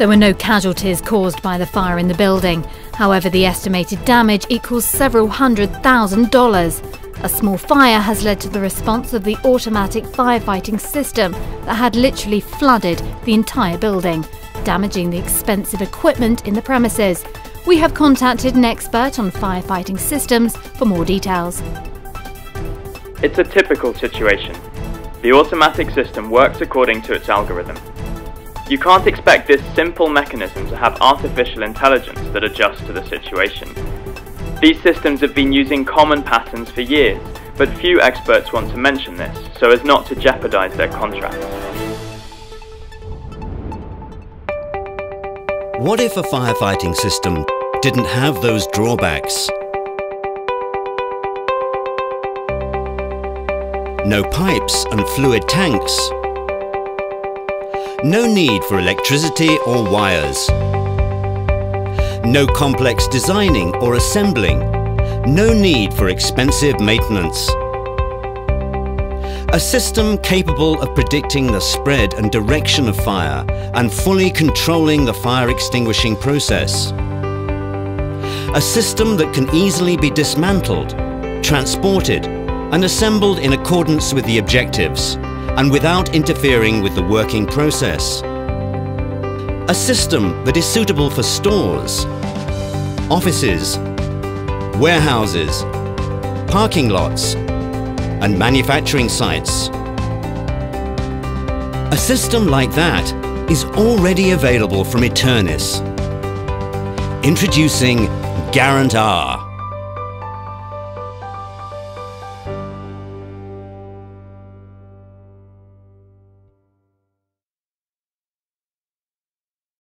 There were no casualties caused by the fire in the building. However, the estimated damage equals several $100,000. A small fire has led to the response of the automatic firefighting system that had literally flooded the entire building, damaging the expensive equipment in the premises. We have contacted an expert on firefighting systems for more details. It's a typical situation. The automatic system works according to its algorithm. You can't expect this simple mechanism to have artificial intelligence that adjusts to the situation. These systems have been using common patterns for years, but few experts want to mention this, so as not to jeopardize their contracts. What if a firefighting system didn't have those drawbacks? No pipes and fluid tanks. No need for electricity or wires. No complex designing or assembling. No need for expensive maintenance. A system capable of predicting the spread and direction of fire and fully controlling the fire extinguishing process. A system that can easily be dismantled, transported and assembled in accordance with the objectives, and without interfering with the working process. A system that is suitable for stores, offices, warehouses, parking lots, and manufacturing sites. A system like that is already available from Eternus. Introducing Garant R.